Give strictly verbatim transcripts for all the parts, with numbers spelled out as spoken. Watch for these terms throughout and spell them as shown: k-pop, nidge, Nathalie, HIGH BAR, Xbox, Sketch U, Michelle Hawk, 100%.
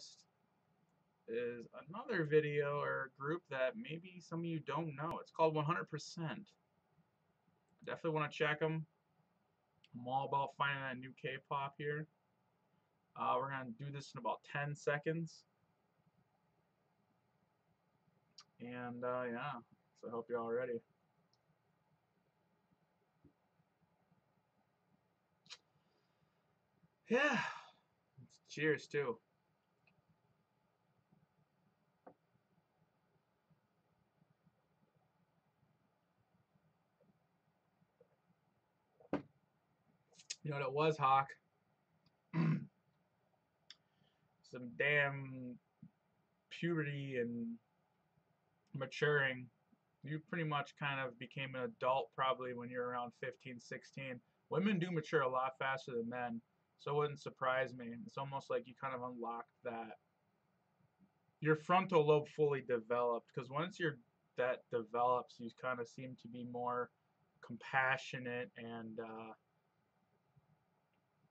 list is another video or group that maybe some of you don't know. It's called one hundred percent. Definitely want to check them. I'm all about finding that new K-pop here. Uh, we're going to do this in about ten seconds. And uh, yeah, so I hope you're all ready. Yeah, cheers too. You know what it was, Hawk? Some damn puberty and maturing. You pretty much kind of became an adult probably when you're around fifteen, sixteen. Women do mature a lot faster than men, so it wouldn't surprise me. It's almost like you kind of unlocked that. Your frontal lobe fully developed, because once you're, that develops, you kind of seem to be more compassionate and, uh,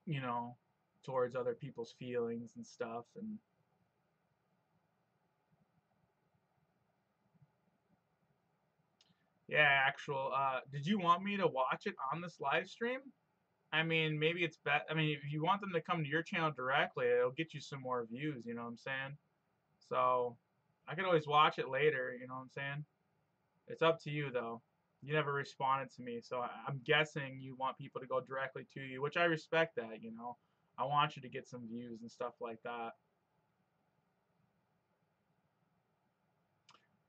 you know, towards other people's feelings and stuff. And yeah, actual, uh, did you want me to watch it on this live stream? I mean, maybe it's best. I mean, if you want them to come to your channel directly, it'll get you some more views, you know what I'm saying? So, I could always watch it later, you know what I'm saying? It's up to you, though. You never responded to me, so I'm guessing you want people to go directly to you, which I respect that, you know. I want you to get some views and stuff like that.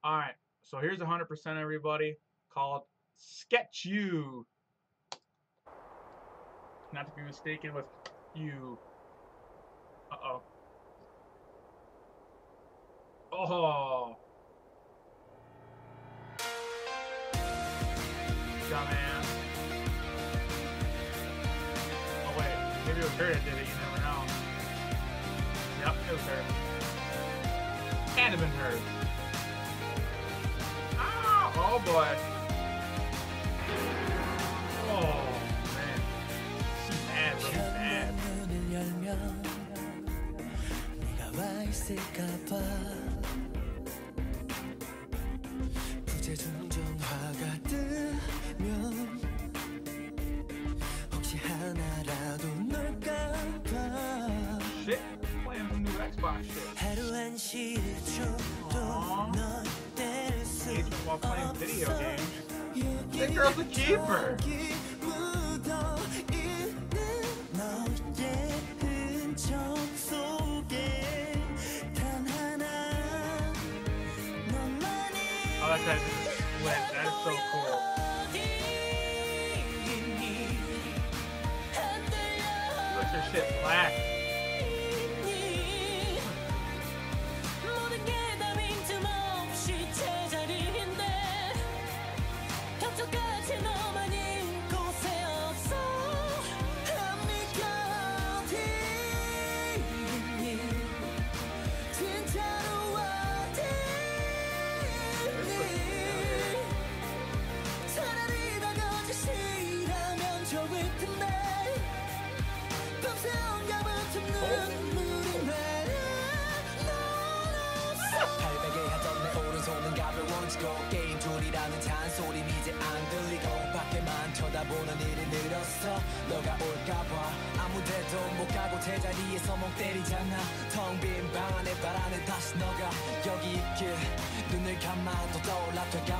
Alright, so here's one hundred percent everybody, called Sketch U. Not to be mistaken with you. Uh-oh. Oh. Dumbass. Oh, wait. Maybe it was her that did it. You never know. Yep, it was her. Can't have been her. Ah! Oh, boy. Oh. Shit, playing some new Xbox shit. Aww. Engagement while playing video games. That girl's a keeper. That is so cool. Look at your shit black.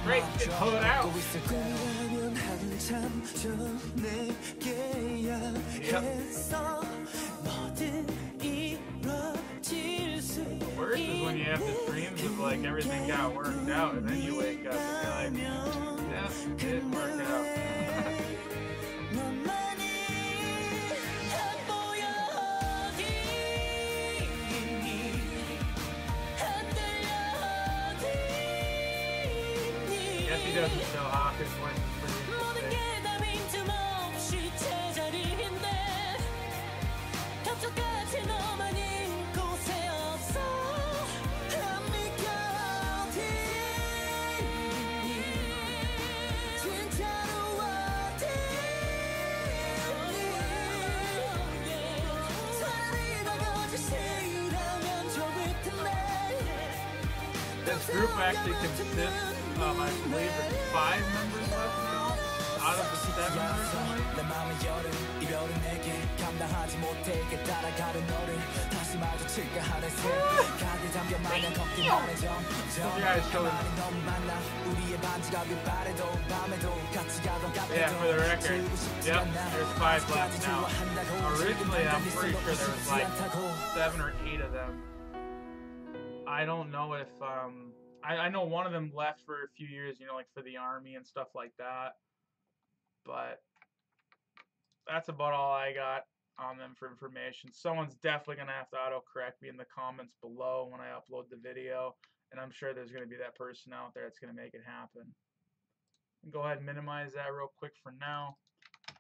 Great, get pulled out. Yep. The worst is when you have the dreams of like everything got worked out and then you wake up and you're like, yeah, it didn't work out. Guess he doesn't show off his one for you. You're This group actually consists of, I believe, five members left now, out of the seven or something. Yeah, for the record, yep, there's five left now. Originally, I'm pretty sure there was like seven or eight of them. I don't know if, um, I, I know one of them left for a few years, you know, like for the army and stuff like that, but that's about all I got on them for information. Someone's definitely going to have to auto-correct me in the comments below when I upload the video, and I'm sure there's going to be that person out there that's going to make it happen. Go ahead and minimize that real quick for now.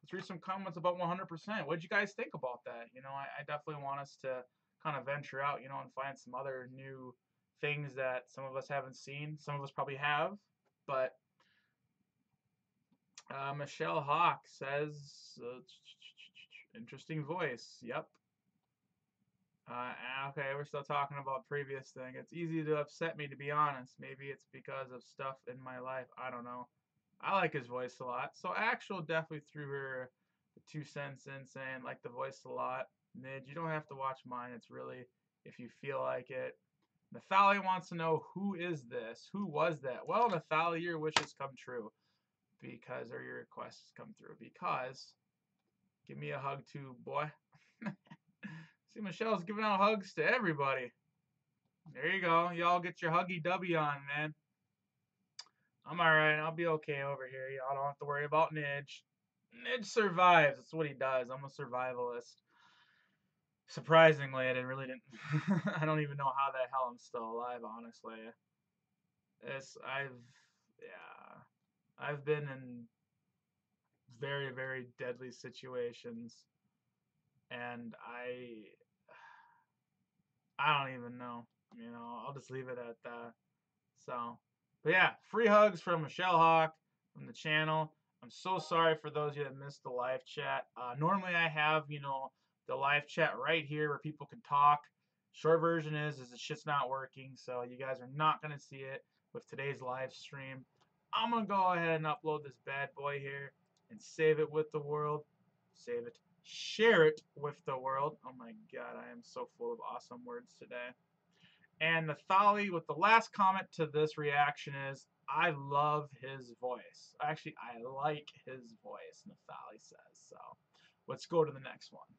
Let's read some comments about one hundred percent. What did you guys think about that? You know, I, I definitely want us to kind of venture out, you know, and find some other new things that some of us haven't seen. Some of us probably have, but uh, Michelle Hawk says, uh, interesting voice. Yep. Uh, okay, we're still talking about previous thing. It's easy to upset me, to be honest. Maybe it's because of stuff in my life. I don't know. I like his voice a lot. So Actual definitely threw her two cents in, saying like the voice a lot. Nid, you don't have to watch mine. It's really if you feel like it. Nathalie wants to know, who is this? Who was that? Well, Nathalie, your wishes come true because, or your requests come through because. Give me a hug too, boy. See, Michelle's giving out hugs to everybody. There you go. Y'all get your huggy dubby on, man. I'm all right. I'll be okay over here. Y'all don't have to worry about Nidge. Nidge survives. That's what he does. I'm a survivalist. Surprisingly, I didn't really didn't. I don't even know how the hell I'm still alive, honestly. It's I've yeah, I've been in very very deadly situations, and I I don't even know. You know, I'll just leave it at that. So, but yeah, free hugs from Michelle Hawk from the channel. I'm so sorry for those of you that missed the live chat. Uh, normally, I have you know. the live chat right here where people can talk. Short version is is the shit's not working, so you guys are not gonna see it with today's live stream. I'm gonna go ahead and upload this bad boy here and save it with the world. Save it, share it with the world. Oh my god, I am so full of awesome words today. And Nathalie with the last comment to this reaction is, I love his voice. Actually, I like his voice, Nathalie says. So let's go to the next one.